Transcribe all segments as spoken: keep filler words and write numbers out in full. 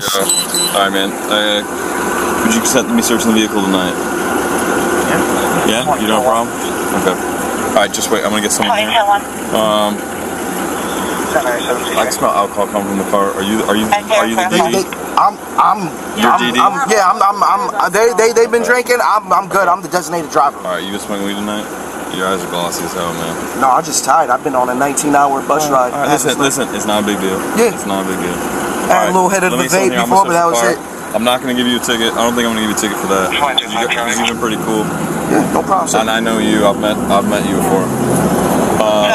Yeah. Alright, man. Uh, would you consent to me searching the vehicle tonight? Yeah. Yeah? You don't have a problem? Okay. Alright, just wait. I'm going to get someone here. Um, I can smell alcohol coming from the car. Are you Are you? Are you the D D? I'm, I'm, yeah, I'm, D D? I'm, yeah, I'm, I'm, I'm, they, they, they've been drinking, I'm, I'm good, I'm the designated driver. Alright, you been smoking weed tonight? Your eyes are glossy as hell, man. No, I'm just tired, I've been on a nineteen hour bus uh, ride. All right, listen, listen, it's not a big deal. Yeah. It's not a big deal. I had right, a little head of the vape before, but that was it. I'm not going to give you a ticket, I don't think I'm going to give you a ticket for that. You've you been pretty cool. Yeah, no problem. And I know you, I've met, I've met you before. Um,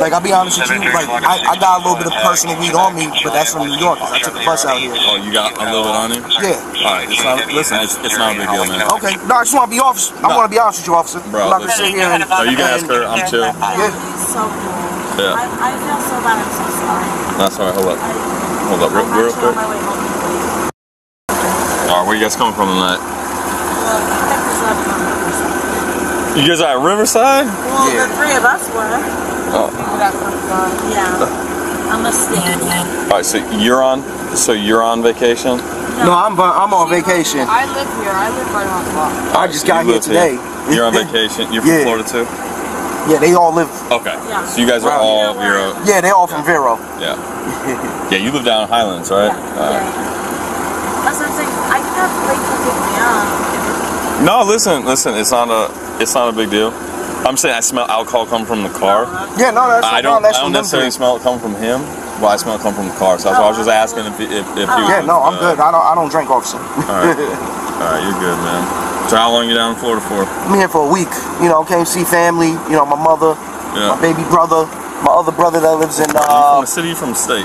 Like, I'll be honest with you, like, I, I got a little bit of personal weed on me, but that's from New York, I took the bus out here. Oh, you got a little bit on you? Yeah. All right, it's not, listen, it's, it's not a big deal, man. Okay, no, I just want to be honest, I want to be honest with you, officer. Bro, I'm not listen, here and, no, you can ask her, I'm chill. Yeah. So cool. Yeah. I, I feel so bad, I'm so sorry. That's all right, hold up. Hold up, real, real quick. All right, where you guys coming from tonight? You guys are at Riverside? Well, the three of us were. Oh. Yeah, I'm a stand-in. All right, so you're on, so you're on vacation? No, no I'm I'm on vacation. I live here. I live right on the block. I just so got here today. Here. You're on vacation. You're yeah. from Florida too? Yeah, they all live. Okay. Yeah. So you guys are all Vero. Yeah, they all from Vero. Yeah. Yeah, you live down in Highlands, right? Yeah. All right. That's what I'm saying. I can't wait to pick me up. No, listen, listen. It's not a, it's not a big deal. I'm saying I smell alcohol come from the car. Yeah, no, that's I don't, no, that's I don't necessarily him. smell it come from him, but I smell it come from the car. So that's why I was just asking if if, if he was. Yeah, no, I'm uh, good. I don't I don't drink, officer. All right, all right, you're good, man. So how long are you down in Florida for? I'm here for a week. You know, came to see family. You know, my mother, yeah. my baby brother, my other brother that lives in. Uh, are you from the city?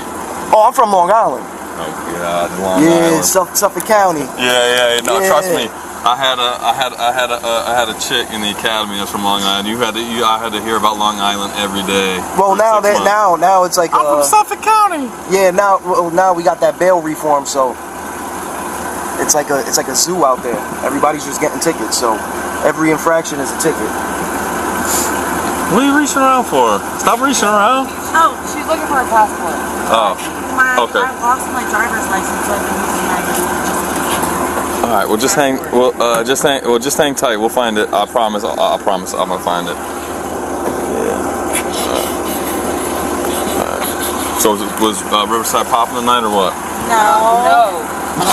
Or from the state? Oh, I'm from Long Island. Oh God, Long yeah, Island. Yeah, Suff Suffolk County. Yeah, yeah, no, yeah. Trust me. I had a I had I had a uh, I had a chick in the academy that's from Long Island. You had to, you, I had to hear about Long Island every day. Well, now that months. now now it's like I'm uh, from Suffolk County. Yeah, now well, now we got that bail reform, so it's like a it's like a zoo out there. Everybody's just getting tickets, so every infraction is a ticket. What are you reaching around for? Stop reaching around. Oh, she's looking for a passport. Oh. My, okay. I lost my driver's license. So I've been using my All right, we'll just hang. We'll uh, just hang. We'll just hang tight. We'll find it. I promise. I, I promise. I'm gonna find it. Yeah. All right. So was, was uh, Riverside popping tonight or what? No. No.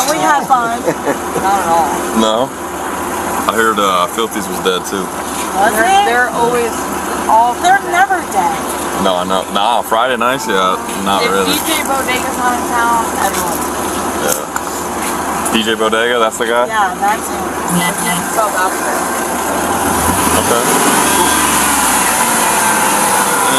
We had fun. Not at all. No. I heard uh, Filthy's was dead too. Was it? They're always all. They're never dead. No, no, no. Friday nights, yeah, not really. If D J Bodega's not in town, everyone. D J Bodega, that's the guy? Yeah, that's him. Yeah, yeah. Okay. Uh,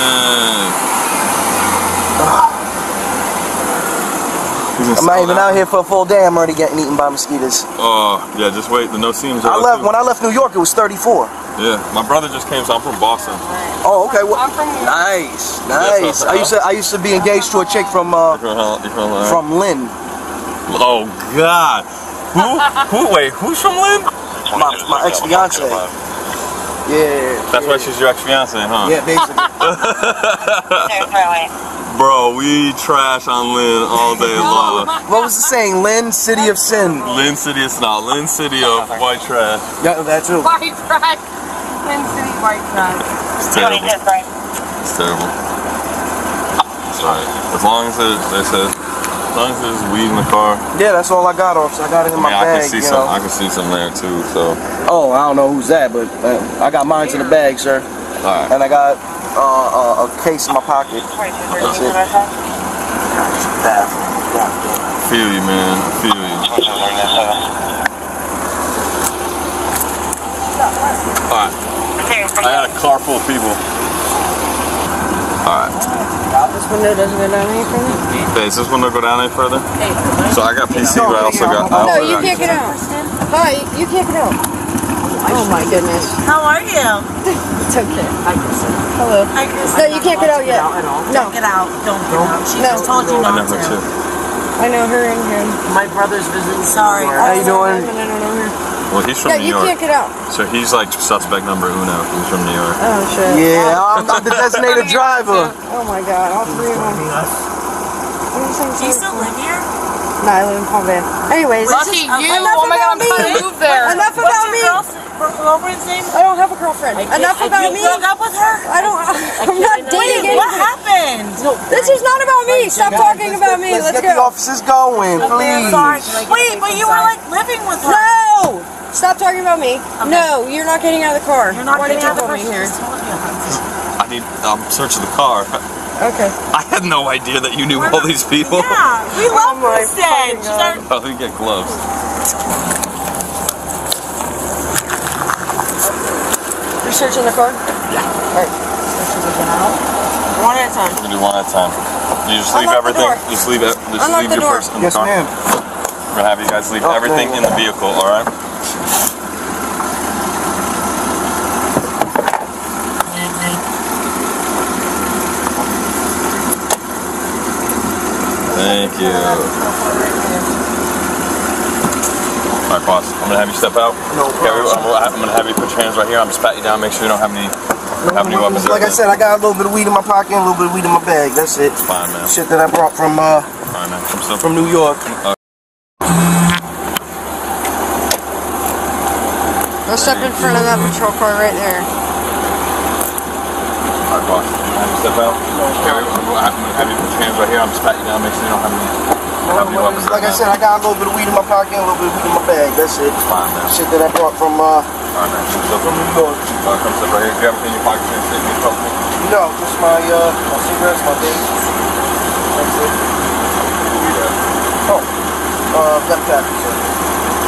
I'm not even out here for a full day. I'm already getting eaten by mosquitoes. Oh, uh, yeah, just wait. The no seams are I left, When I left New York, it was thirty-four. Yeah, my brother just came, so I'm from Boston. Oh, okay. Well, nice, nice. I used to, I used to be engaged to a chick from, uh, from Lynn. Oh God! Who? Who? Wait, who's from Lynn? My, my ex fiance. Yeah. That's yeah. why she's your ex fiance, huh? Yeah, basically. Bro, we trash on Lynn all day long. What was the saying? Lynn, city of sin. Lynn, city of sin. Lynn, city of white trash. Yeah, that too. White trash. Lynn, city white trash. It's terrible. It's terrible. It's alright. As long as it, they said. As long as there's weed in the car. Yeah, that's all I got, officer. I got it in I mean, my bag. I can see some. Know. I can see some there too. So. Oh, I don't know who's that, but uh, I got mine in the bag, sir. All right. And I got uh, a case in my pocket. That's it. I feel you, man. I feel you. All right. I got a car full of people. All right. This window doesn't go down any further? Hey, is this window go down any further? So I got P C, but I also got... No, you can't get out. Hi, you can't get out. Oh my goodness. How are you? It's okay. I can sit. Hello. I can sit. No, you can't get out yet. Don't get out. Don't get out. She just told you not to. I know her and him. My brother's visiting. Sorry. How you doing? Well, he's from no, New York. No, you can't get out. So he's like suspect number uno. He's from New York. Oh, shit. Yeah, I'm, I'm the designated driver. Oh, my God. All three of them. Do you still live here? No, I live in Palmdale. Anyways. Lucky you. Oh my God, I'm trying to move there. Enough about me. Girlfriend's name? I don't have a girlfriend. Enough about me. You broke up with her? I don't. I'm not dating anyone. What happened? This is not about me. Stop talking about me. Let's go. Let's get the officers going, please. Wait, but you were like living with her. No. Stop talking about me. No, you're not getting out of the car. You're not getting out of the car. I mean, I'm searching the car. Okay. I had no idea that you knew all these people. Yeah, we love this thing. Let me get gloves. Searching the car? Yeah. Alright. One at a time. We're going to do one at a time. You just leave Unlock everything. Just leave it. Just Unlock leave your door. Purse in yes, the car. Yes, ma'am. We're going to have you guys leave oh, everything in the vehicle, alright? Thank you. Alright, boss. I'm going to have you step out. No problem. Okay, I'm going to have you put your hands right here. I'm just pat you down, make sure you don't have any, no, have any no, weapons. Like I said, I got a little bit of weed in my pocket and a little bit of weed in my bag. That's it. It's fine, man. Shit that I brought from uh fine, man. From, from New York. Uh, Let's step in front of that patrol car right there. Alright, boss. Have you step out? Okay, I'm going to have you put your hands right here. I'm just pat you down, make sure you don't have any. Like I said, I got a little bit of weed in my pocket and a little bit of weed in my bag. That's it. It's fine, man. Shit that I brought from, uh... Alright, man. Come step from New York. Alright, come step right here. Do you have anything in your pocket? Can you help me? No, just my, uh, my cigarettes, my dates. That's it. Weed out. Oh. Uh, left back, sir.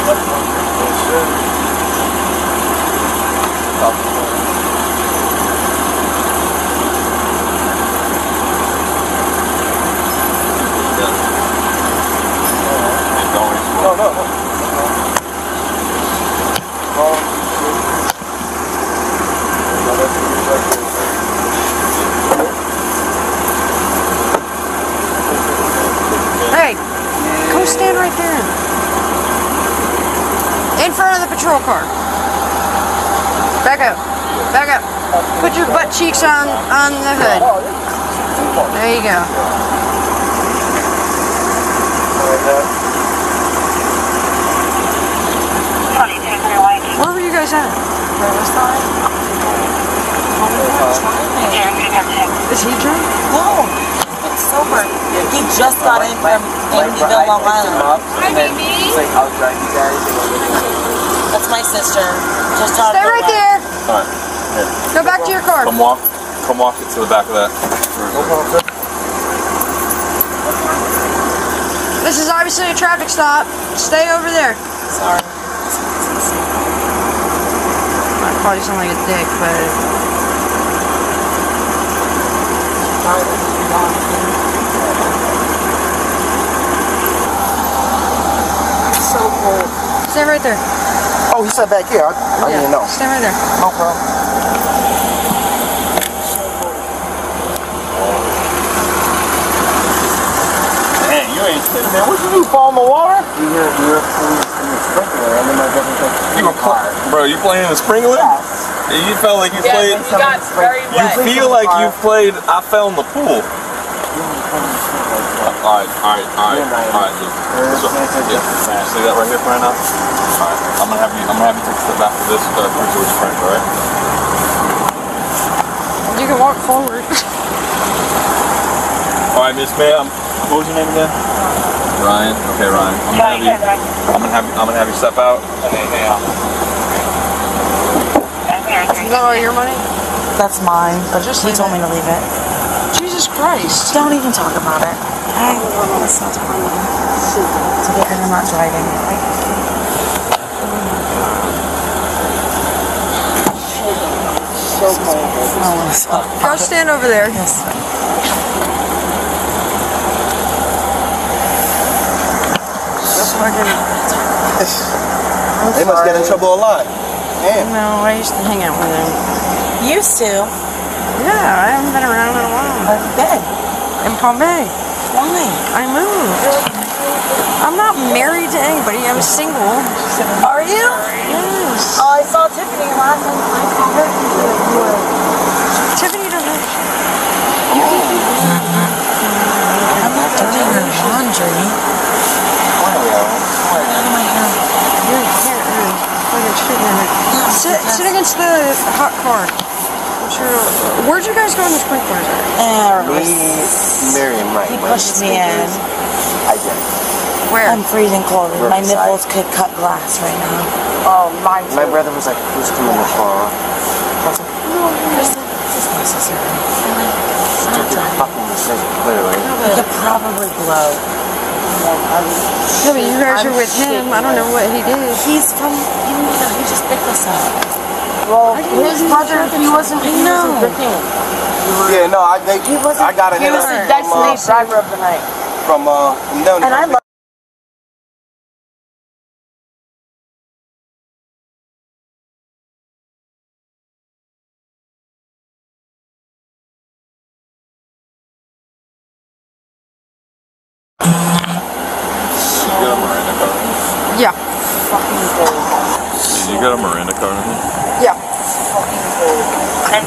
Left back. Yes, sir. Stop. No, no, no. no. Hey, go stand right there. In front of the patrol car. Back up. Back up. Put your butt cheeks on, on the hood. There you go. Where are you guys at? Riverside. Oh, is he drunk? No, he looks sober. He just got in from Long Island. Hi, baby. He's like, I'll drive you guys. That's my sister. Just stay right there. All right. Here. Go back to your car. Come walk. Come walk it to the back of that. This is obviously a traffic stop. Stay over there. Sorry. Probably sound like a dick, but it's so cold. Stand right there. Oh, he said back here. I, I yeah. didn't know. Stand right there. No problem. Man, you ain't sitting there. What you do? Fall in the water? You hear? You hear? Sprinkler, and then my brother said, you were car. Bro, you playing in the sprinkler? Yeah. You felt like you yeah, played. You got very wet. You feel like you played. I fell in the pool. Alright, alright, alright, alright. So, yeah, see that right here for right now? Alright, I'm gonna have you. I'm gonna have you take a step after this. Uh, George Frank, all right? You can walk forward. Alright, Miss Ma'am. What was your name again? Ryan. Okay, Ryan. I'm gonna, you, I'm gonna have you. I'm gonna have you step out. Okay, yeah. Is that all your money? That's mine. I just he told it. me to leave it. Jesus Christ! Don't even talk about it. I don't want to talk about it. It's okay, because I'm not driving. So cold. Go stand over there. Yes. They must get in trouble a lot. Damn. No, I used to hang out with them. Used to? Yeah, I haven't been around in a while. Where have you been? In Palm Bay. Why? I moved. I'm not married to anybody. I'm single. Are you? Yes. Oh, I saw Tiffany last time. I saw her. Tiffany doesn't. You can't. doing her laundry. Oh my God. Your hair, her sit, sit against the hot car. Where'd you guys go in the sprinklers at? Uh, me, Mary, and Mike. He pushed me in. I did. Where? I'm freezing cold. My nipples could cut glass right now. Oh, mine too. My brother was like, who's coming to Florida? I was like, no, this is necessary. It's a fucking mistake, literally. You could probably blow. Yeah, but you guys are with him. I don't know what he did. He's from, you know, he just picked us up. Well, his brother, he wasn't, he wasn't the king. Yeah, no, I, they, he wasn't, I got an interview from, He was the designated driver of the night. From, uh, from Noni. And I love Come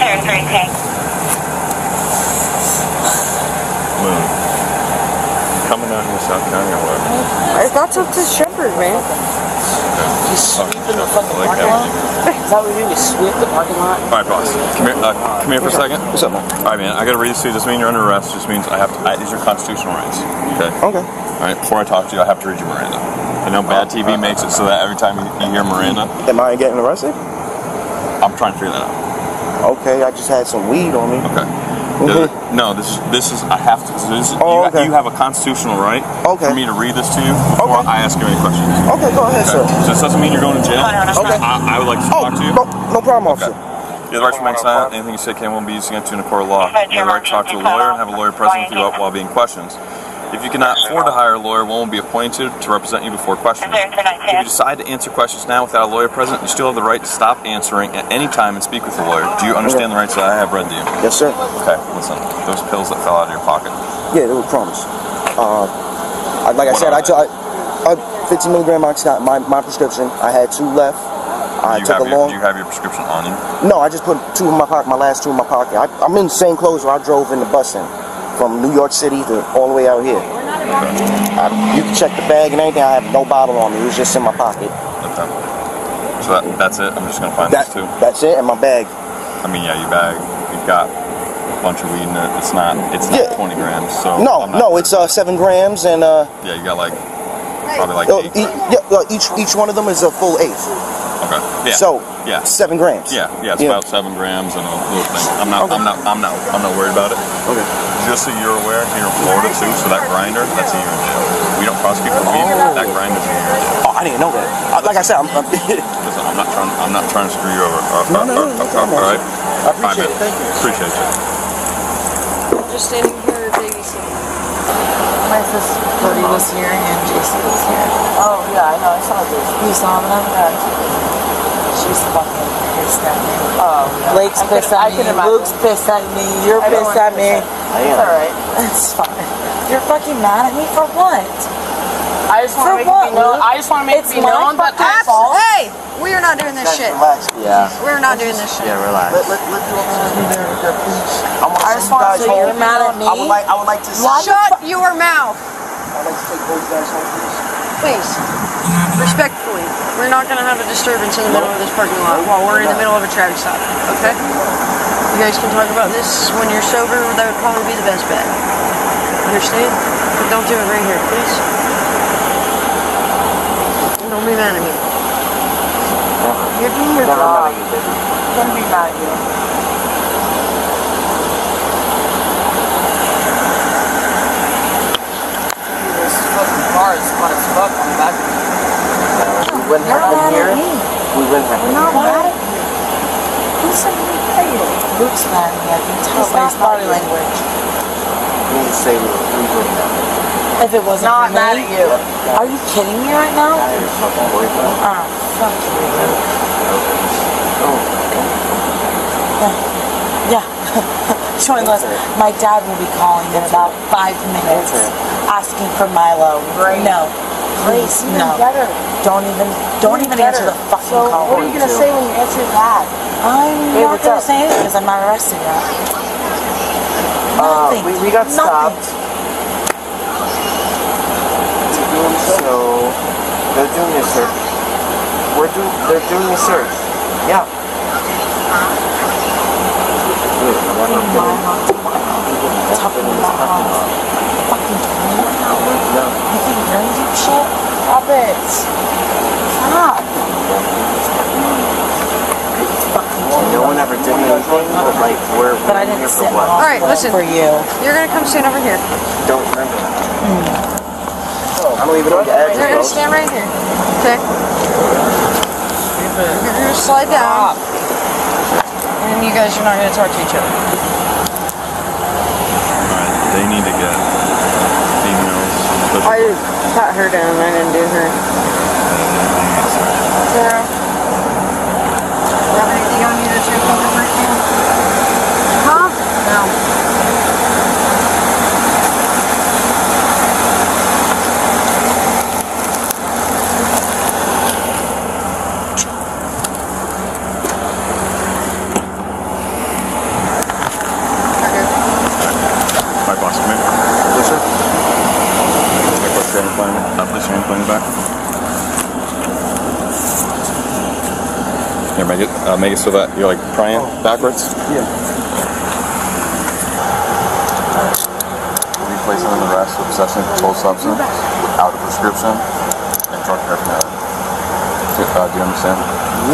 here for a second. What's up, man? All right, man. I gotta read this to you. Doesn't mean you're under arrest. Just means I have to. I, these are constitutional rights. Okay. Okay. All right. Before I talk to you, I have to read you Miranda. I know bad T V makes it so that every time you hear Miranda, am I getting arrested? I'm trying to figure that out. Okay. I just had some weed on me. Okay. Mm-hmm. No, this is this is I have to. This is, oh, you, okay. You have a constitutional right. Okay. For me to read this to you before okay. I ask you any questions. Okay. Go ahead, okay. sir. So this doesn't mean you're going to jail. Okay. I, I would like to oh, talk to you. No, no problem, officer. Okay. You have the right to remain silent. Anything you say can won't be used against you in a court of law. You have the right to talk to a lawyer and have a lawyer present with you while being questioned. If you cannot afford to hire a lawyer, one will be appointed to represent you before questioning. If you decide to answer questions now without a lawyer present, you still have the right to stop answering at any time and speak with the lawyer. Do you understand the rights that I have read to you? Yes, sir. Okay, listen. Those pills that fell out of your pocket. Yeah, they were promised. Uh, like I said, I took fifteen milligram oxycontin, my, my prescription. I had two left. I do you, took a your, long, do you have your prescription on you? No, I just put two in my pocket, my last two in my pocket. I, I'm in the same clothes where I drove in the bus in, from New York City to all the way out here. Okay. I, you can check the bag and anything, I have no bottle on me, it was just in my pocket. Okay. So that, that's it? I'm just going to find that, these two? That's it, and my bag. I mean, yeah, your bag, you've got a bunch of weed in it, it's not, it's not yeah. twenty grams, so... No, no, it's uh, seven grams and... Uh, yeah, you got like, probably like uh, eight. E yeah, uh, each, each one of them is a full eighth. Okay. Yeah. So, yeah. Seven grams. Yeah, yeah, it's yeah. about seven grams and a little thing. I'm not, okay. I'm not, I'm not, I'm not worried about it. Okay. Just so you're aware, here in Florida too, so that grinder, that's a year in jail. We don't prosecute for weed, oh. that grinder's a year in jail. Oh, I didn't know that. I, like I said, I'm. I'm, Listen, I'm not trying, I'm not trying to screw you over. Uh, no, no, uh, no, no, uh, no, all right. I appreciate it. Thank you. Appreciate you. I'm just standing here babysitting. My sister Cody was here and Jason was here. Oh yeah, I know. I saw Jason. You saw them? Yeah. She's fucking pissed at me. Oh, yeah. Blake's pissed at me. Luke's pissed at me. You're pissed at me. It's alright. It's fine. You're fucking mad at me for what? I just want to make it be known. I just want to make it be known that I fall. Hey! We are not doing this shit. Yeah. We're not doing this shit. Yeah, relax. Let the officers be there, please. I just want to say you're mad at me. I would like, I would like to say. Shut your mouth. I'd like to take both guys home, please. Please. Respectfully, we're not going to have a disturbance in the middle of this parking lot while we're in the middle of a traffic stop, okay? You guys can talk about this when you're sober. That would probably be the best bet. Understand? But don't do it right here, please. Don't be mad at me. You're doing your job. Don't be mad at you. This fucking car is fun as fuck on the back of me. We wouldn't have been here. We wouldn't have been here. We're not mad at you. Who's saying we pay you? Luke's mad at me. I can tell by his body language. You didn't say we wouldn't have been. If it wasn't not mad at you. Are you kidding me right now? I was fucking boyfriend. Ah, fuck you, Luke. Oh, okay. Yeah. Yeah. Join us. My dad will be calling in about five minutes asking for Milo. Right. No. Please, no. Don't even, don't even answer the fucking so call. What are you gonna say when you answer that? I'm hey, not gonna up? say anything because I'm not arrested yet. Uh, Nothing. We, we got Nothing. stopped. doing a search. We're do they're doing a search. Yeah. Stop it. Stop. No one ever did anything, but like we're but I didn't here for what? All right, listen. For you. You're gonna come stand over here. Don't remember that. Mm. I'm gonna leave it on the edge. You're gonna stand right here. Okay. Stupid. You're gonna slide down. Stop. And then you guys are not gonna talk to each other. Alright, they need to get females. I pat her down, I didn't do her. Sarah. You have anything on you that you're coming right now? Huh? No. Make it, uh, make it so that you're like prying oh. backwards. Yeah. We'll be placing the arrest of possession of controlled substance without a prescription and drug paraphernalia. Uh, do you understand?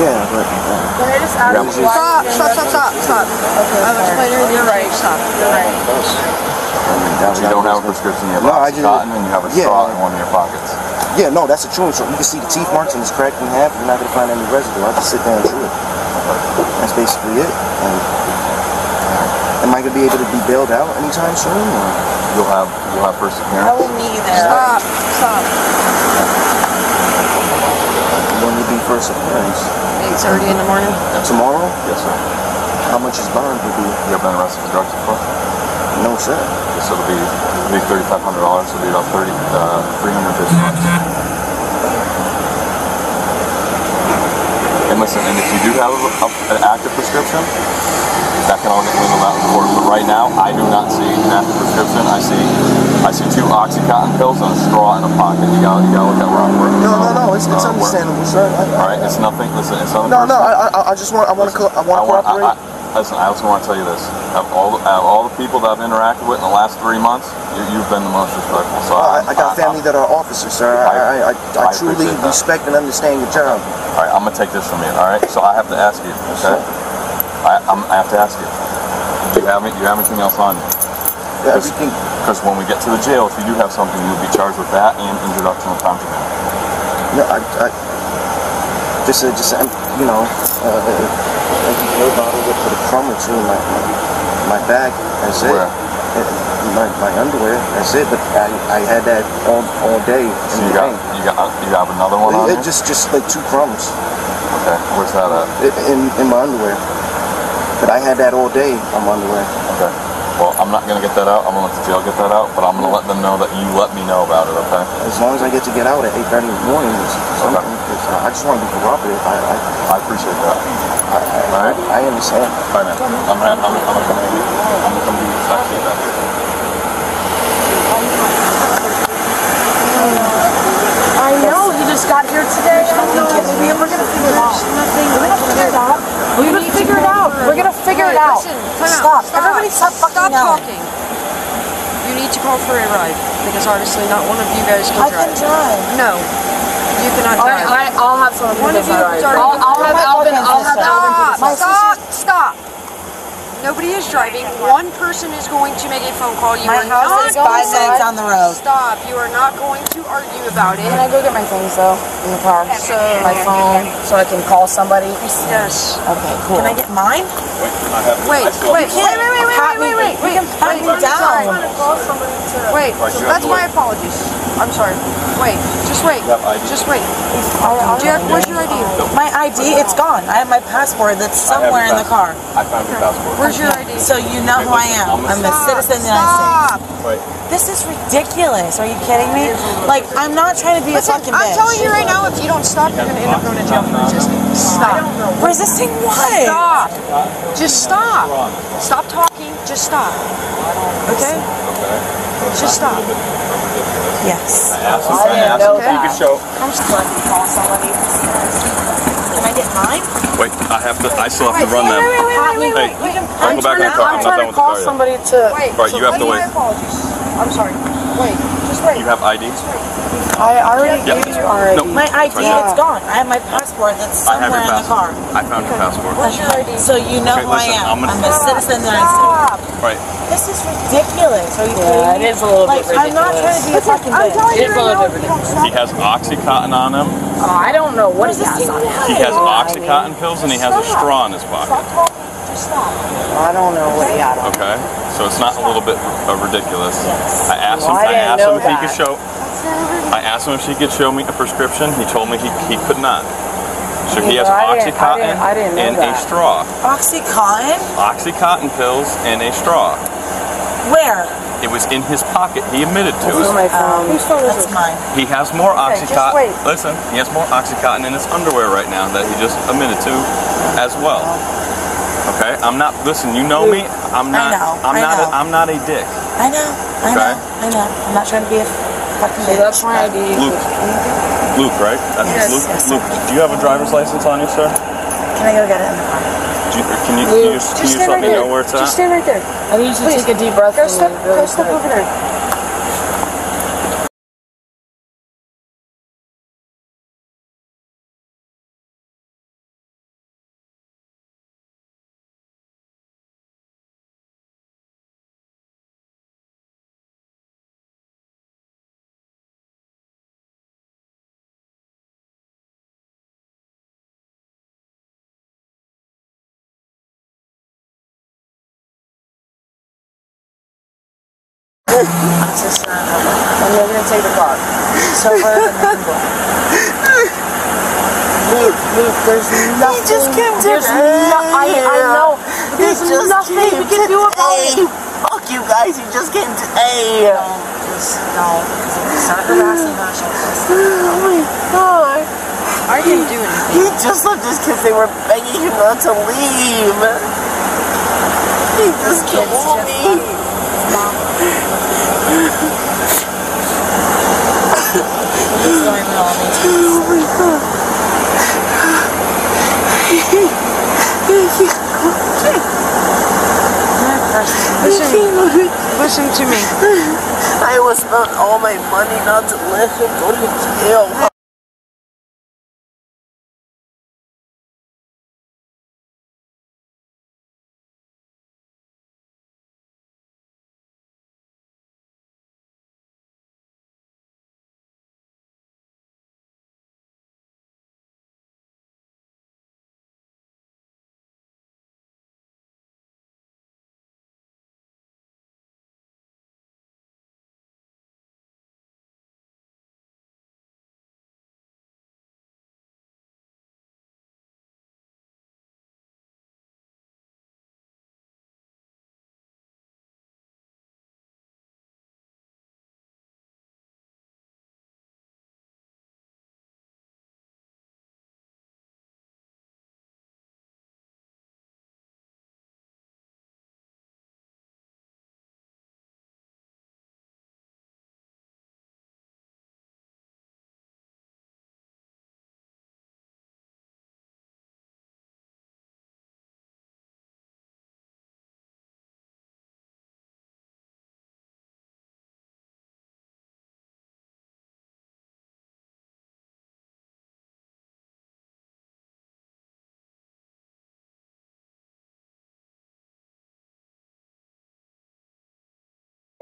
Yeah. But, uh, but just out yeah. Stop! Stop! Stop! Stop! Stop! Okay, I was later. You're right. Stop. You're right. You don't have a prescription. You have no, I just cotton and you have a yeah. straw in one of your pockets. Yeah, no, that's a chewing straw. You can see the teeth marks and it's cracked in half. You're not going to find any residue. I just sit down and chew it. That's basically it. And am I going to be able to be bailed out anytime soon? Or? You'll have you'll have first appearance. I will meet you there. Stop. Stop. When will be first appearance? eight thirty in the morning. Tomorrow? Yes, sir. How much is bond will be? You have been arrested for drugs before? No, sir. So it'll be, it'll be thirty-five hundred dollars. It'll be about thirty uh, three hundred fifty dollars. And listen, and if you do have a, a, an active prescription, that can all get legal out in court. But right now, I do not see an active prescription. I see, I see two Oxycontin pills and a straw in a pocket. You gotta, you gotta look at where I'm working. No, no, no. It's, uh, it's understandable, sir. All right, it's nothing. Listen, it's not. No, no. I, I, I just want, I want to, I want to cooperate. I, I, listen, I also want to tell you this. Out of all, out of all the people that I've interacted with in the last three months, you, you've been the most respectful. So I, I, I got I, family I, that are officers, sir. I, I, I, I, I truly respect that. and understand your job. All right, I'm gonna take this from you. All right, so I have to ask you. Okay, I, I'm, I have to ask you. Do you have any, you have anything else on you? Yeah, everything. Because when we get to the jail, if you do have something, you'll be charged with that and introduction of contraband. No, I, I just, uh, just, uh, you know, uh, I no bottle with the crumb or two in my, my, my bag. That's it. Where? My, my underwear. That's it. But I, I had that all, all day. So in you the got. Bank. You got, you have another one on it? Here? Just, just like two crumbs. Okay, where's that at? It, in, in my underwear. But I had that all day on my underwear. Okay. Well, I'm not going to get that out. I'm going to let the jail get that out, but I'm going to yeah. let them know that you let me know about it, okay? As long as I get to get out at eight thirty in the morning. Okay. I just want to be cooperative. I, I, I appreciate that. I, I, all right? I understand. All right, man. I'm going to come to you. I'm going to come to you. I see that. I know, you just got here today. I don't know. Maybe we're going to figure it out. We're going to figure it out. We're going to figure it out. We're going to figure it out. Stop. Everybody stop fucking talking. You need to call for a ride. Because obviously not one of you guys can drive. I can drive. No. You cannot drive. I'll have someone who can drive. I'll have Alvin. I'll have Alvin. Stop. Stop. Nobody is driving. One person is going to make a phone call. You my are house not is five minutes on the road. Stop. You are not going to argue about it. Can I go get my things though in the car? So my phone, so I can call somebody. Yes. Okay. Cool. Can I get mine? Wait. Wait. Wait. Wait. Wait. Wait. Wait. Wait. Wait. You can pat me down. Wait. That's my apologies. I'm sorry. Wait. Just wait. Just wait. Jared, where's your I D? My I D. It's gone. I have my passport. That's somewhere in the car. I found your passport. Where's your I D? So you know who I am. I'm a citizen of the United States. Wait. This is ridiculous. Are you kidding me? Like, I'm not trying to be Listen, a fucking bitch. I'm telling you right now, if you don't stop, you're going to end up going to jail for resisting. Stop. Resisting what? Stop. Just stop. Stop talking. Just stop. Okay? Just stop. Yes. I asked him. I asked him if you could show. I'm just glad you call somebody. Can I get mine? Wait, I have to. I still have to run them. Wait, wait, wait, wait. wait, wait, wait. Hey, I'm go back to, and talk. I'm, I'm not done with the car yet. Somebody to. Wait, right, so you have to wait. I'm sorry. Wait, just wait. You have I D? I already yep. gave you our I D. No, my I D, yeah. It's gone. I have my passport that's somewhere in the car. I found your passport. What's your I D? So you know okay, who listen, I am. I'm, gonna I'm a citizen that I serve. Right. This is ridiculous. Are you yeah, kidding me? It is a little like, bit ridiculous. I'm not trying to be a fucking bitch. It is a little bit ridiculous. He has Oxycontin on him. Oh, I don't know what, what he has on him. He has Oxycontin I mean, pills and he has stop. a straw in his pocket. Just stop. I don't know what he had on him. Okay. So it's not a little bit ridiculous. Yes. I asked him, I asked him if he could show... I asked him if she could show me a prescription. He told me he, he could not. So yeah, he has Oxycontin I didn't, I didn't, I didn't and that. a straw. Oxycontin? Oxycontin pills and a straw. Where? It was in his pocket. He admitted to this it. Is my phone. Um, That's mine. He has more okay, Oxycontin. Listen, he has more Oxycontin in his underwear right now that he just admitted to as well. Okay? I'm not, listen, you know me. I'm not, I know, I'm, I not know. A, I'm not a dick. I know. I okay? know. I know. I'm not trying to be a... So that's my I D. Luke. Luke, right? That's yes, Luke. Yes, Luke, do you have a driver's license on you, sir? Can I go get it in the car? Do you, can you, can you just, just, can you just let right me there. know where it's just at? Just stay right there. I need you to take a deep breath. Go step, go step over there. I'm just uh, and they're gonna take the car. So far, Luke, Luke, there's nothing. He just kept there's it. No, I, I know. There's nothing we can do about it. Fuck you guys. You just came to a. No, just no. Stop harassing us. Oh my god. Are you doing anything? He just left his kids. They were begging him not to leave. He just can't leave. Oh my god. Listen to me. I was not all my money not to let him go to jail.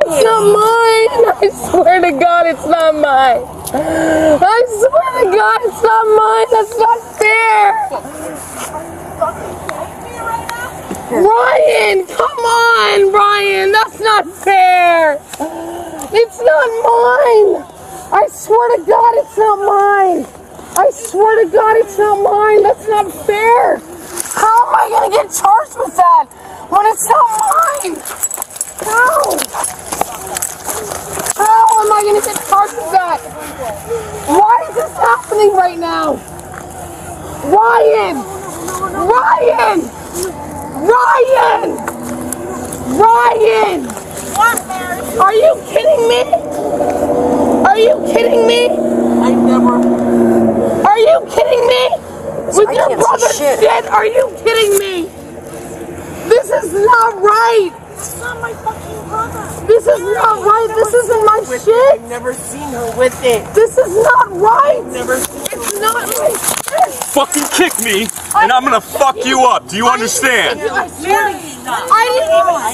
It's not mine! I swear to God, it's not mine! I swear to God, it's not mine! That's not fair! Brian, come on, Brian! That's not fair! It's not mine! I swear to God, it's not mine! I swear to God, it's not mine! That's not fair! How am I gonna get charged with that when it's not mine? How? How am I going to get charged with that? Why is this happening right now? Ryan! Ryan! Ryan! Ryan! Are you kidding me? Are you kidding me? I never. Are you kidding me? With I your brother's shit. shit? Are you kidding me? This is not right. It's not my fucking brother. This is You're not right. This isn't my shit. It. I've never seen her with it. This is not right. I've never seen it's her not my shit. Fucking kick me, and I'm gonna fuck you up. Do you understand? I didn't even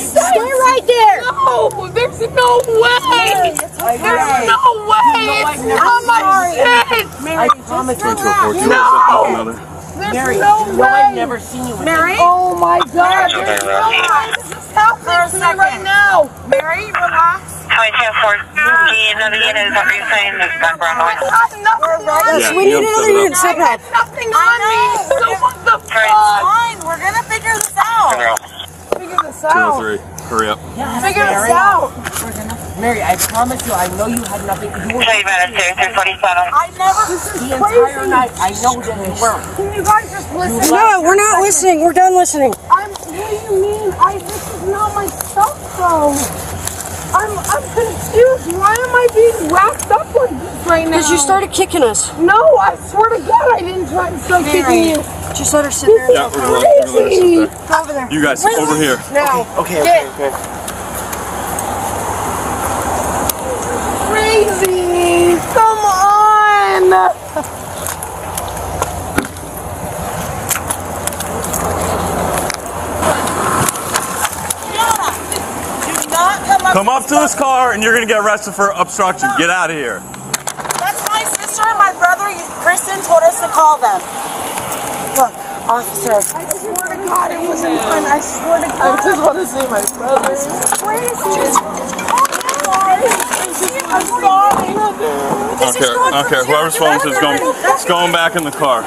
stay right there. No, there's no way. There's no way. It's not my shit. I promise you to afford you another. Mary, no you know way. I've never seen you with Mary? Oh my God, there's no way. This is happening to me right now. Mary, relax. ten fourteen, another unit is up reassigned. There's background noise. Yes, we need another unit signal. Nothing on me. So what the fuck? Fine, we're gonna figure this out. Figure this out. Two or three. Hurry up. Yeah, figure this out. We're gonna. Mary, I promise you, I know you had nothing to do with it. I never, this is the crazy. Entire night, I know it didn't work. Can you guys just listen? No, we're not listening. We're done listening. I'm, what do you mean? I, this is not my stuff, though. I'm, I'm confused. Why am I being wrapped up like this right now? Because you started kicking us. No, I swear to God, I didn't try to start kicking you. Just let her sit there. Yeah, we're crazy. Over there. You guys, over here. Now. Okay, okay, okay. okay. Crazy! Come on! Come up to this car and you're going to get arrested for obstruction. Get out of here. That's my sister and my brother. Kristen told us to call them. Look, officer. I swear to God it wasn't fun. I swear to God. I just want to see my brother. It's crazy. I'm sorry. I don't care. I don't care. Whoever's phone is going, it's going back in the car.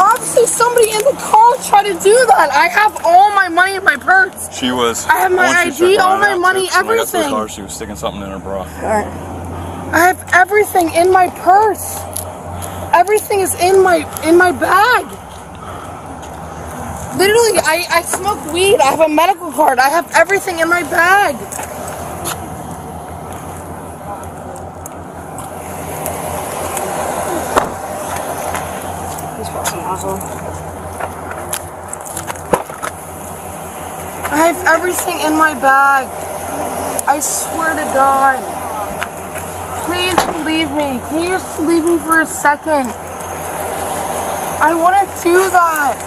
Obviously, somebody in the car tried to do that. I have all my money in my purse. She was. I have my I D, all my money, everything. Car, she was sticking something in her bra. All right. I have everything in my purse. Everything is in my in my bag. Literally, I, I smoke weed. I have a medical card. I have everything in my bag. This fucking asshole. I have everything in my bag. I swear to God. Please leave me. Can you just leave me for a second? I want to do that.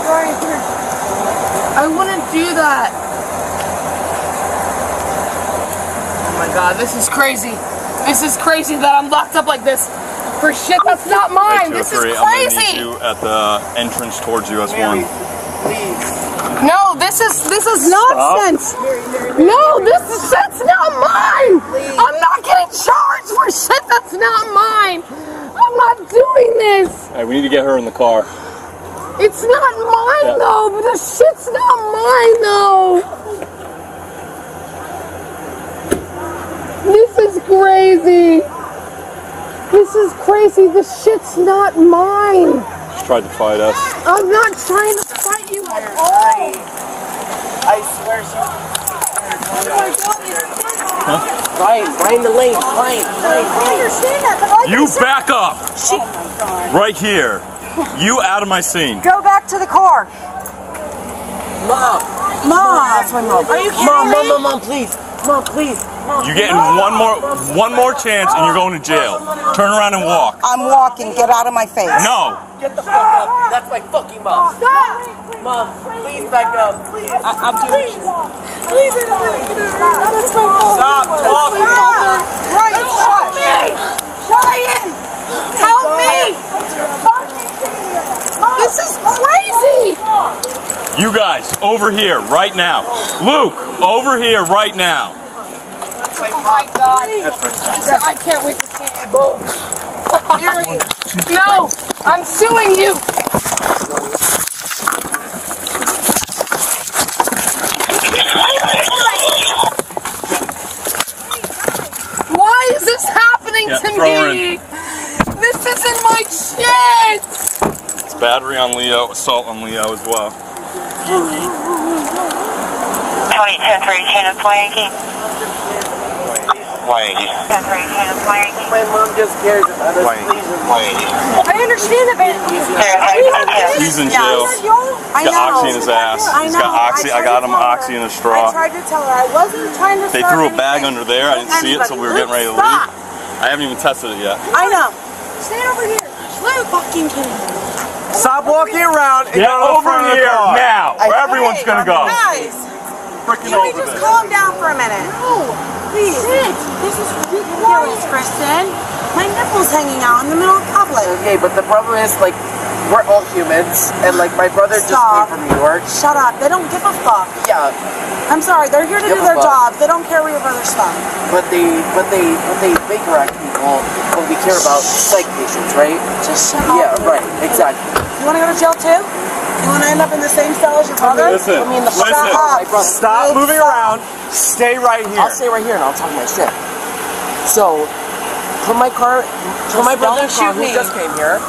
Sorry, here. I want to do that. Oh my God, this is crazy. This is crazy that I'm locked up like this for shit that's not mine. This is crazy. I'm gonna meet you at the entrance towards U S one. Please. No, this is this is nonsense. No, this is that's not mine. I'm not getting charged for shit that's not mine. I'm not doing this. Alright, we need to get her in the car. It's not mine yeah. though, but the shit's not mine though. This is crazy. This is crazy. The shit's not mine. She tried to fight us. I'm not trying to fight you at all. I swear she was huh? Brian, Brian the lane, Brian, Brian, Brian. I understand that, but I You back up! She oh my God. Right here. You out of my scene. Go back to the car. Mom. Mom. That's my mom. Are you kidding mom, me? Mom, mom, mom, please. Mom, please. Mom. You're getting no. one more one more chance and you're going to jail. Turn around and walk. I'm walking. Get out of my face. No. Get the fuck up. That's my fucking mom. Stop. Mom, please back up. Please, I, I'm please, doing please, please, please, that's my mom. Stop talking. Right, help me, Ryan. Help me. This is crazy. You guys, over here, right now. Luke, over here, right now. Oh my God. I can't wait to see you both. No, I'm suing you. Why is this happening yeah, to me? This isn't my shit! Battery on L E O, assault on L E O as well. twenty-ten for eighteen and one eighty. My mom just cares about us. I understand that, but he's in jail. He's got oxy in his ass. He's got oxy. I got him oxy in a straw. I tried to tell her. I wasn't trying to. They threw a bag under there. I didn't see it, so we were getting ready to leave. I haven't even tested it yet. I know. Stand over here. You're fucking kidding me. Stop walking around and get over here now. Or everyone's gonna go. Guys, can we just calm down for a minute? No, please. Shit, this is ridiculous, Kristen. My nipple's hanging out in the middle of public. Okay, but the problem is, like, we're all humans, and like my brother just came from New York. Shut up. They don't give a fuck. Yeah. I'm sorry. They're here to do their jobs. They don't care where your brother's from. But they, but they, but they big rack people. But we care about psych patients, right? Just shut up. Yeah. Right. Exactly. You want to go to jail too? You want to end up in the same cell as your brother? Listen. I mean, the listen. Stop, stop moving around. Stay right here. I'll stay right here and I'll talk my shit. So, put my car. Put my brother in car. Who just came here?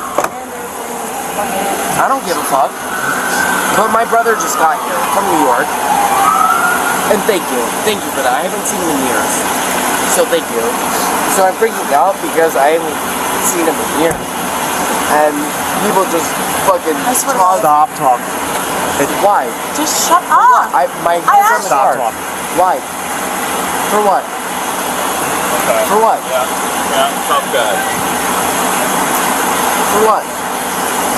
I don't give a fuck. But my brother just got here from New York. And thank you. Thank you for that. I haven't seen him in years. So thank you. So I'm freaking out because I haven't seen him in years. And people just fucking talk. Stop talking. It's why? Just shut up. I, my hands are stop talking. Why? For what? Okay. For what? Yeah. Yeah, tough guy. For what?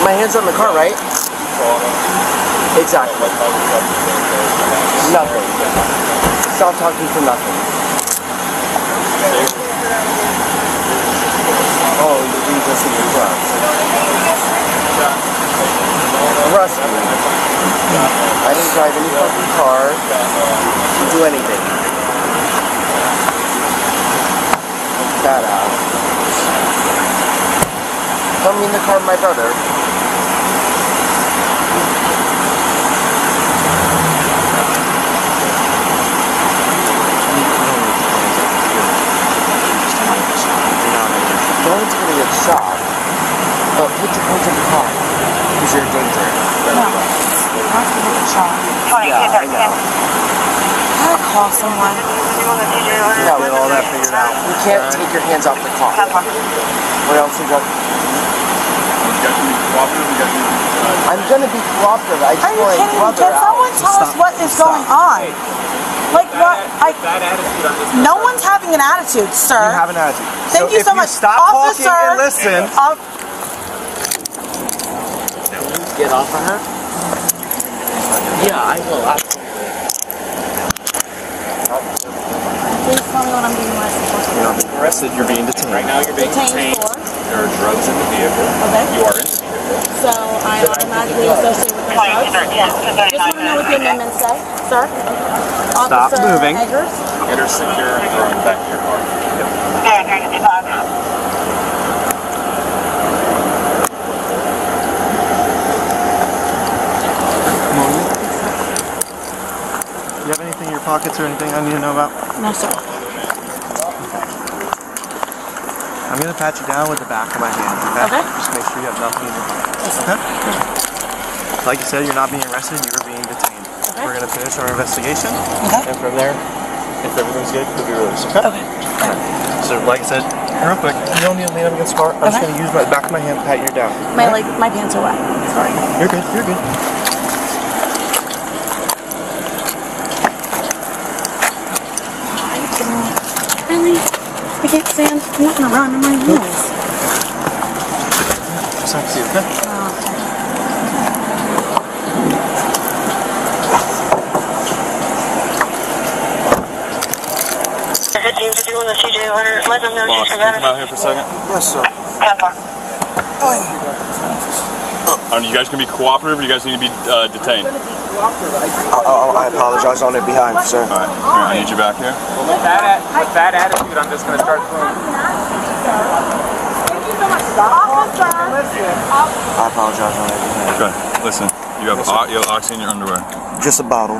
My hand's on the car, right? Exactly. Nothing. Stop talking for nothing. Oh, you do this in your class. Rusty. I didn't drive any fucking car. Didn't do anything. That out. Come in the car, my brother. No one's gonna get shot, but put your hands in the car, because you're in danger. No, no one's gonna get shot. Yeah, I know. Can I call someone? Yeah, we all that figured out. You can't take your hands off the car. What else you got? I'm gonna be cooperative. I just want to brother out. Can someone tell us what is going on? Like what? I, no one's having an attitude, sir. You have an attitude. Thank you so much, officer. Stop talking and listen. Um, Get off of her. Yeah, I will. Please tell me what I'm being arrested for. You're not being arrested. You're being detained. Right now, you're being detained. There are drugs in the vehicle. Okay. You are in the vehicle. So I automatically associate with the drugs. Yeah. Just want to know what the amendments say, sir. Stop Officer moving. Eggers. Get her secure and throw her back to your car. Do you have anything in your pockets or anything I need to know about? No, sir. Okay. I'm gonna pat you down with the back of my hand. Okay. Okay. Just make sure you have nothing in your pockets. Okay. Okay. Like you said, you're not being arrested. You're being detained. Okay. We're going to finish our investigation, okay. And from there, if everything's good, we'll be released, okay? Okay. Right. So, like I said, real quick, you don't need to lean up against the car. I'm okay. just going to use my back of my hand, pat you down. My okay? leg, my pants are wet. Sorry. You're good, you're good. Oh, really? I can't stand. I'm not going to run. I'm running nope. heels. It's not to see, okay? Oh, okay. Did you want the C J order? Let them know you forgot it. Come out here for a second. Yes, sir. Are you guys going to be cooperative, or you guys need to be uh, detained? Oh, I apologize on their behalf, sir. All right. Here, I need you back here. Well, with that, with that attitude, I'm just going to start throwing. Thank you so much. Officer. I apologize on their behalf. Okay. Listen, you have, o you have oxy in your underwear. Just a bottle.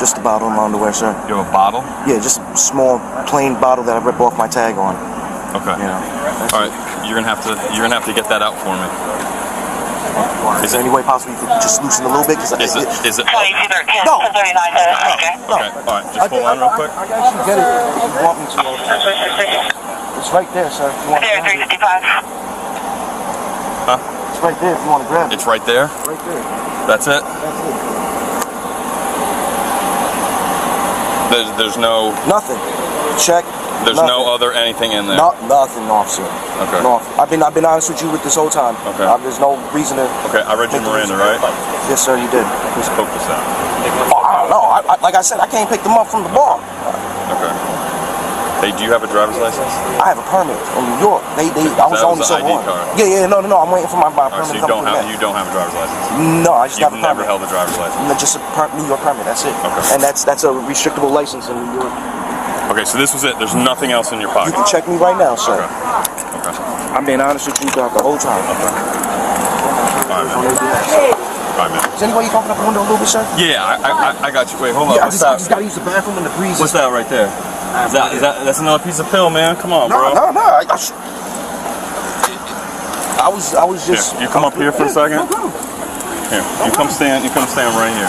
Just a bottle in my underwear, sir. You have a bottle? Yeah, just a small, plain bottle that I rip off my tag on. Okay. You know. All right, you're gonna have to you're gonna have to get that out for me. Is there any way possible you could just loosen a little bit? Cause is it, it, is it, no, you either can't. No. Oh, okay. No. Okay. All right. Just hold on real quick. I, I, I actually get it. If you want me to. Oh. It's right there, sir. If you want there, three sixty-five. Huh? It's right there. If you want to grab it. It's right there. Right there. That's it. That's it. There's, there's no nothing. Check. There's nothing. No other anything in there. No, nothing, officer. Okay. No, I've been I've been honest with you with this whole time. Okay. Uh, there's no reason to. Okay, I read you Miranda, right? Yes, sir, you did. Who spoke this out? Oh, I don't know. I, I, like I said, I can't pick them up from the bar. Okay. Hey, do you have a driver's license? I have a permit from New York. They they I was only so one. Yeah, yeah, no, no, no. I'm waiting for my, my right, permit. So you don't have you don't have a driver's license. No, I just have a permit. You've never held a driver's license. No, just a per New York permit. That's it. Okay. And that's that's a restrictable license in New York. Okay, so this was it. There's nothing else in your pocket. You can check me right now, sir. Okay. Okay. I'm being honest with you throughout the whole time. Okay. All right, man. All right, man. Is anybody open up the window a little bit, sir? Yeah, I, I, I got you. Wait, hold on. Yeah, I, just, I just gotta use the bathroom and the breeze. What's that right there? Is that, is that, that's another piece of pill, man. Come on, no, bro. No, no, no. I, I, I was, I was just. Here, you come up here for a second. Here, you come stand. You come stand right here.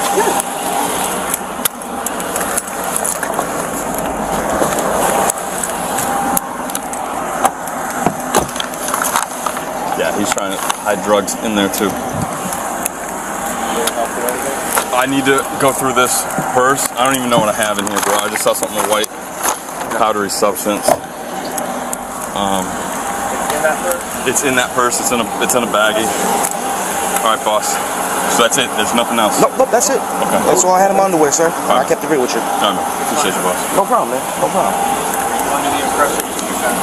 He's trying to hide drugs in there too. I need to go through this purse. I don't even know what I have in here, bro. I just saw something with white powdery substance. Um, it's in that purse. It's in a it's in a baggie. All right, boss. So that's it. There's nothing else. Nope, nope, that's it. Okay. That's all I had in my underwear, sir. Right. I kept it real with you. All right, man. Appreciate you, boss. No problem, man. No problem. Under the impression you got.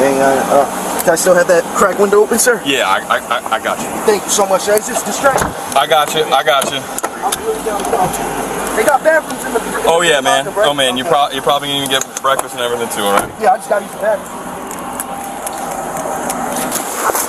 Dang, uh. Can I still have that crack window open, sir? Yeah, I, I, I got you. Thank you so much. It's just distracting. I got you. I got you. They got bathrooms in the. Oh yeah, man. Oh man, you probably you probably even get breakfast and everything too, all right? Yeah, I just got you for that.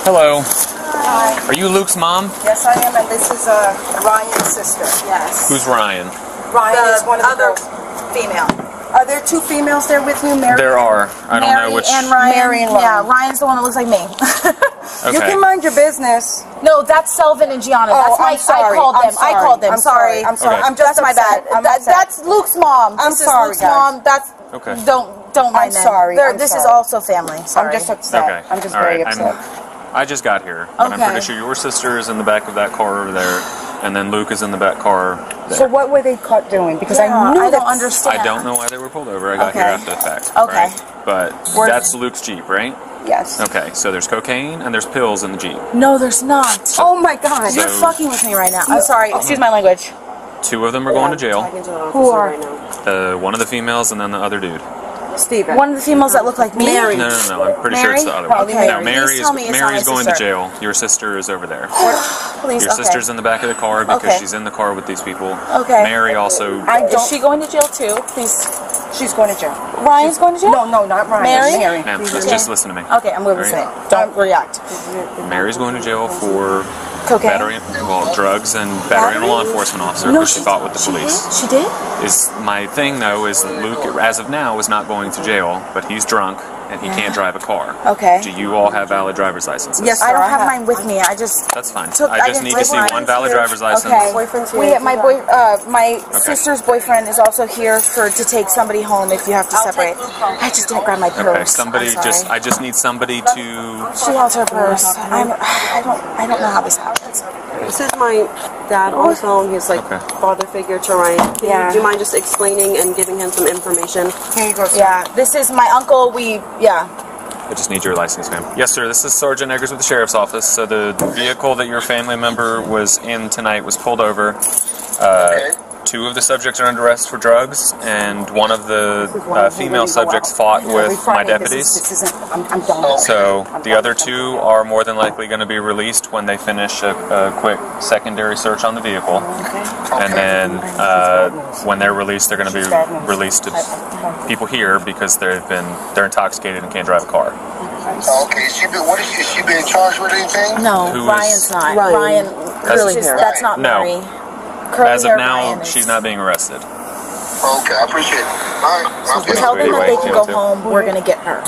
Hello. Hi. Are you Luke's mom? Yes, I am, and this is uh, Ryan's sister. Yes. Who's Ryan? Ryan the is one of the other girls. Female. Are there two females there with you, Mary? There are. I don't Mary know which. And Ryan. Mary and Ryan. Yeah, Ryan's the one that looks like me. Okay. You can mind your business. No, that's Selvin and Gianna. Oh, that's my. I'm sorry. I called them. I called them. I'm sorry. I'm sorry. Okay. I'm just that's my bad. That, that's Luke's mom. I'm this sorry, is Luke's guys. Mom. That's okay. Don't don't mind them. I'm sorry. I'm this sorry. Is also family. Sorry. I'm just upset. Okay. I'm just All very right. upset. I'm, I just got here, but okay. I'm pretty sure your sister is in the back of that car over there. And then Luke is in the back car. There. So what were they caught doing? Because yeah, I knew I don't understand. I don't know why they were pulled over. I got okay. here after the fact. Okay. Right? But we're that's Luke's Jeep, right? Yes. Okay, so there's cocaine and there's pills in the Jeep. No, there's not. So, oh my God. So, you're fucking with me right now. I'm sorry. Um, Excuse my language. Two of them are yeah, going to jail. Who are? Right uh, one of the females and then the other dude. Steven. One of the females that look like me. Mary. No, no, no. I'm pretty Mary? Sure it's the other one. Okay. No, Mary is, Mary is going sister. To jail. Your sister is over there. Please, your okay. sister's in the back of the car because okay. she's in the car with these people. Okay. Mary also. I don't, is she going to jail too? Please. She's going to jail. Ryan's she's, going to jail? No, no, not Ryan. Mary? Mary. Ma'am, just, okay. just listen to me. Okay, I'm going to say it. Don't react. Mary's going to jail for cocaine. Battery, well, drugs and battery on a law enforcement officer because no, she fought with the police. She did? She did? Is, my thing, though, is Luke, as of now, is not going to jail, but he's drunk and he can't drive a car. Okay. Do you all have valid driver's licenses? Yes, sir, I don't I have, have mine with me. I just that's fine. Took, I just I need to see one valid driver's license. Okay. Wait, my boy, uh, my okay. sister's boyfriend is also here for to take somebody home if you have to separate. I just didn't grab my purse. Okay. Somebody just I just need somebody to. She lost her purse. I'm, I don't I don't know how this happens. This is my dad on the phone. He's like okay. father figure to Ryan. Can yeah. you, do you mind just explaining and giving him some information? Here you go. Sir. Yeah. This is my uncle. We. Yeah. I just need your license, ma'am. Yes, sir. This is Sergeant Eggers with the Sheriff's Office. So the vehicle that your family member was in tonight was pulled over. Uh, okay. Two of the subjects are under arrest for drugs, and one of the uh, female subjects fought with my deputies. So the other two are more than likely going to be released when they finish a, a quick secondary search on the vehicle. And then uh, when they're released, they're going to be released to people here because they've been they're intoxicated and can't drive a car. Okay, she been, what is she, she been charged with anything? No, Who Ryan's is, not. Ryan, Ryan that's, really that's not no. Mary. Curly as of now, Ryan she's is. Not being arrested. Okay, I appreciate it. All right. So just tell them that they can go home. We're going to get her.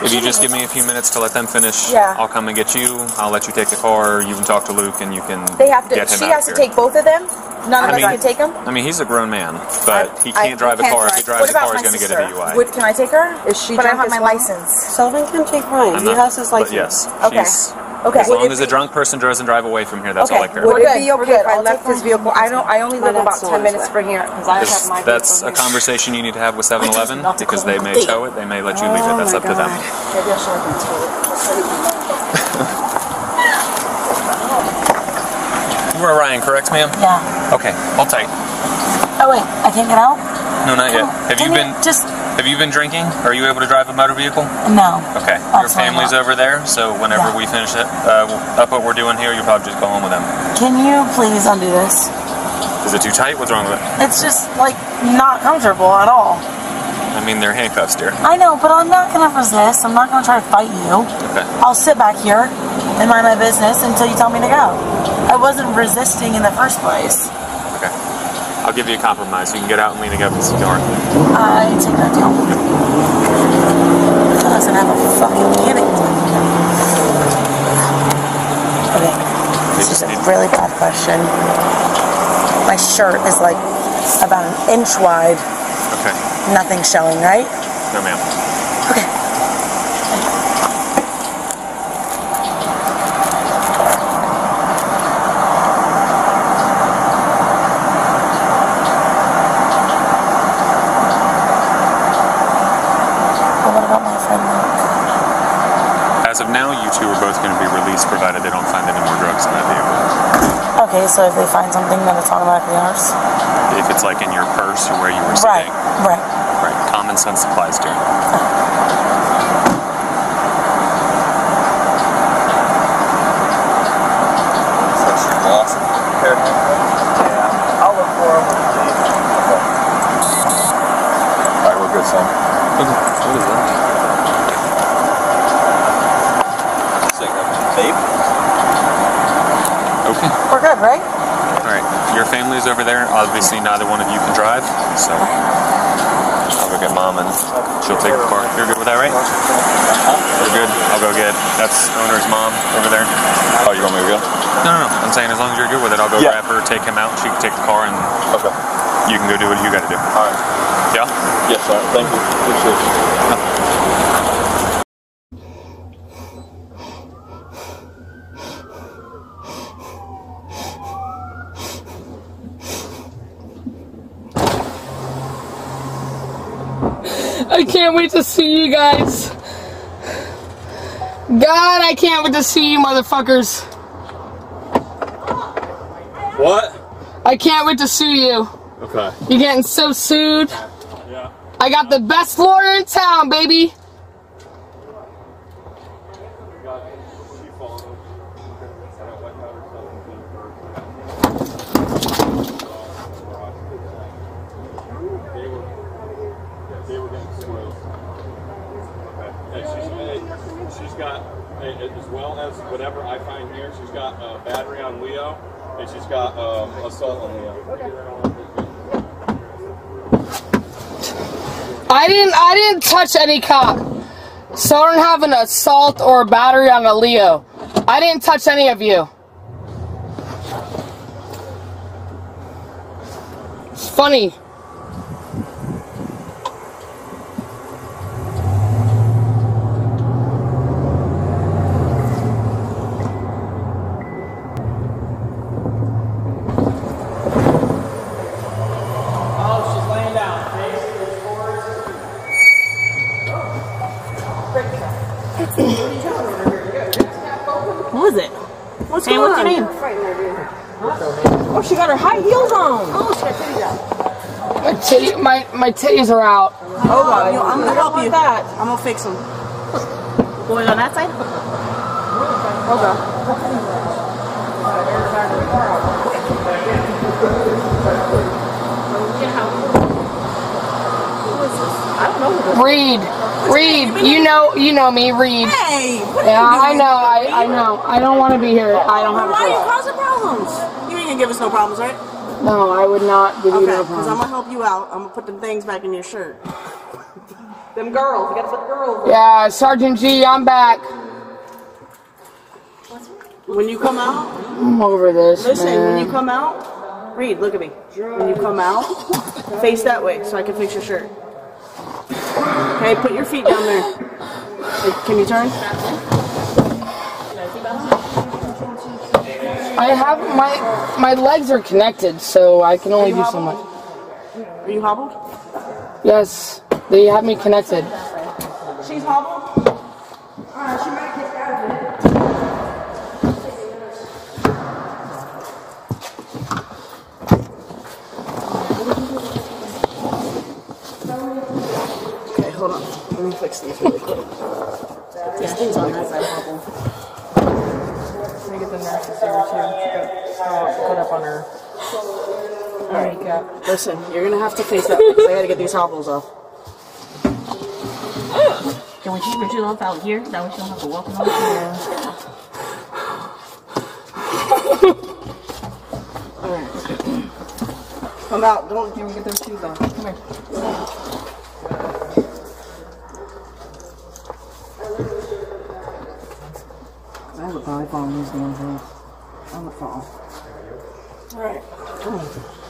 If you just give me a few minutes to let them finish, yeah. I'll come and get you. I'll let you take the car. You can talk to Luke and you can They have to. She has to take both of them? None of us can take them? I mean, he's a grown man, but he can't drive a car. If he drives a car, he's going to get a D U I. What, can I take her? Is she But I have my license. Sullivan can take mine. He has his license. Yes. Okay. Okay. As long as a drunk person doesn't drive away from here, that's all I care about. Would it be okay if I left this vehicle? I don't. I only live about ten minutes from here because I have my. That's a conversation you need to have with seven eleven because they may tow it. They may let you leave it. That's up to them. Maybe I should have been told. You are Ryan, correct, ma'am? Yeah. Okay. Hold tight. Oh wait, I can't get out. No, not yet. Have you been just? Have you been drinking? Are you able to drive a motor vehicle? No. Okay. Your family's over there, so whenever yeah. we finish it, uh, up what we're doing here, you'll probably just go home with them. Can you please undo this? Is it too tight? What's wrong with it? It's just, like, not comfortable at all. I mean, they're handcuffs, dear. I know, but I'm not going to resist. I'm not going to try to fight you. Okay. I'll sit back here and mind my business until you tell me to go. I wasn't resisting in the first place. Okay. I'll give you a compromise. You can get out and lean against the door. I take that deal. That doesn't have a fucking panic attack. Okay. This is a really bad question. My shirt is like about an inch wide. Okay. Nothing showing, right? No, ma'am. Okay. Provided they don't find any more drugs in that vehicle. Okay, so if they find something, then it's automatically ours? If it's like in your purse or where you were sitting. Right, right. Right, common sense applies to it. Since you lost it, prepared me. Yeah, I'll look for them. Alright, we're good, son. What is that? Okay. We're good, right? All right. Your family's over there. Obviously, neither one of you can drive, so I'll go get Mom and she'll take the car. You're good with that, right? You're good. I'll go get. That's owner's mom over there. Oh, you want me to go? No, no, no. I'm saying as long as you're good with it, I'll go yeah. grab her, take him out. She can take the car, and okay. you can go do what you got to do. All right. Yeah. Yes, sir. Thank you. Appreciate it. No. I can't wait to see you guys. God, I can't wait to see you motherfuckers. What? I can't wait to sue you. Okay. You're getting so sued. Yeah. I got the best lawyer in town, baby. I didn't I didn't touch any cop, so I don't have an assault or a battery on a L E O. I didn't touch any of you. It's funny. My my titties are out. Oh, God. Yo, I'm gonna help you. That. I'm gonna fix them. Going on that side? Okay. Reed, Reed, you know, you know me, Reed. Hey, what are yeah, you doing? I know, I I know. I don't want to be here. I don't have a problem. Why are you causing problems? You ain't gonna give us no problems, right? No, I would not give you no problem. Okay, because I'm going to help you out. I'm going to put them things back in your shirt. Them girls. You got to put girls in. Yeah, Sergeant G, I'm back. When you come out. I'm over this, Listen, man. When you come out, Reed, look at me. When you come out, face that way so I can fix your shirt. Okay, put your feet down there. Can you turn? I have my my legs are connected, so I can only do hobbled? so much. Are you hobbled? Yes, they have me connected. She's hobbled. Uh, she might get out of it. Okay, hold on. Let me fix these really quick. These things on that side hobble. I get the nurses over too. To uh, put up on her. All right, yeah. Listen, you're gonna have to face that because I gotta get these hobbles off. Can we keep your off out here? That way she don't have to walk on. Yeah. All right. Come out. Don't. Can we get those shoes on? Come here. I would probably fall on these ones on the fall. All right.